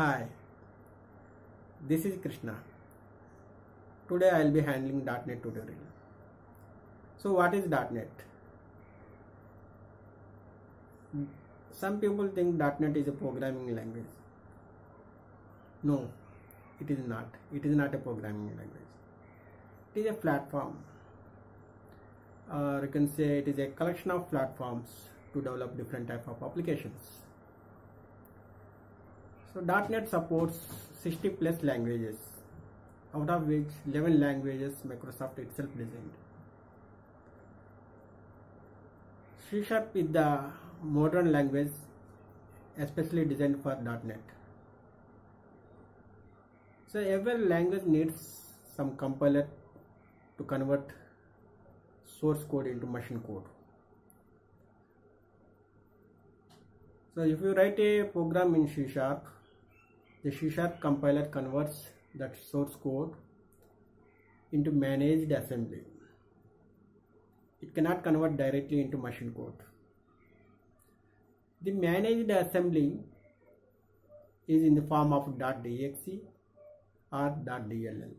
Hi, this is Krishna. Today I will be handling .NET tutorial. So what is .NET? Some people think .NET is a programming language. No, it is not. It is not a programming language. It is a platform. Or you can say it is a collection of platforms to develop different type of applications. So .NET supports 60 plus languages, out of which 11 languages Microsoft itself designed. C# is the modern language especially designed for .NET. So every language needs some compiler to convert source code into machine code. So if you write a program in C#, the C# compiler converts that source code into managed assembly. It cannot convert directly into machine code. The managed assembly is in the form of .exe or .dll.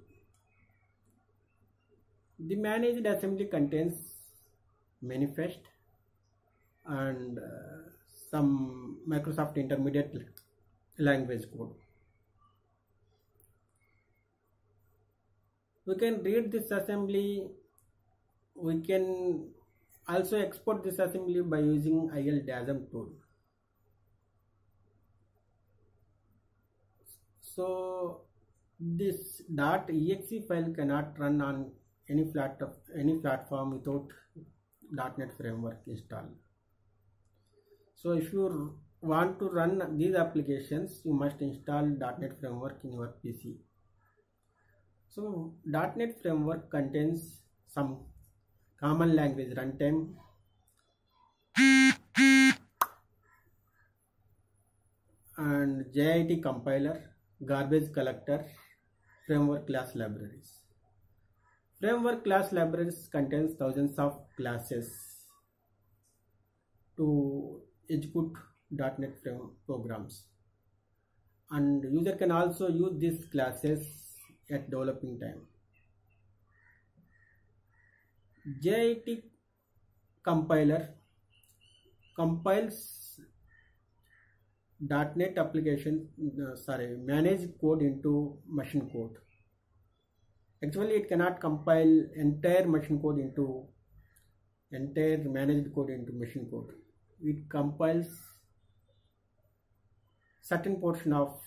The managed assembly contains manifest and some Microsoft intermediate language code. We can read this assembly. We can also export this assembly by using ILDASM tool. So this .exe file cannot run on any platform without .NET framework installed. So if you want to run these applications, you must install .NET framework in your PC. So .NET framework contains some common language runtime, and JIT compiler, garbage collector, framework class libraries. Framework class libraries contains thousands of classes to execute .NET programs, and user can also use these classes at developing time. JIT compiler compiles .NET application, managed code into machine code. Actually, it cannot compile entire managed code into machine code. It compiles certain portion of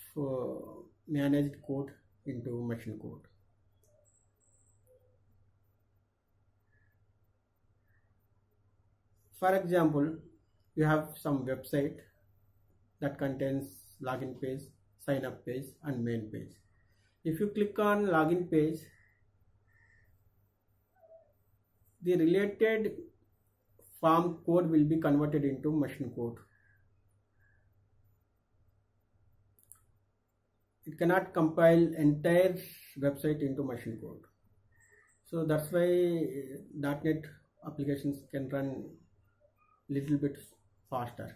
managed code into machine code. For example, you have some website that contains login page, sign up page and main page. If you click on login page, the related form code will be converted into machine code. It cannot compile entire website into machine code. So that's why .NET applications can run little bit faster.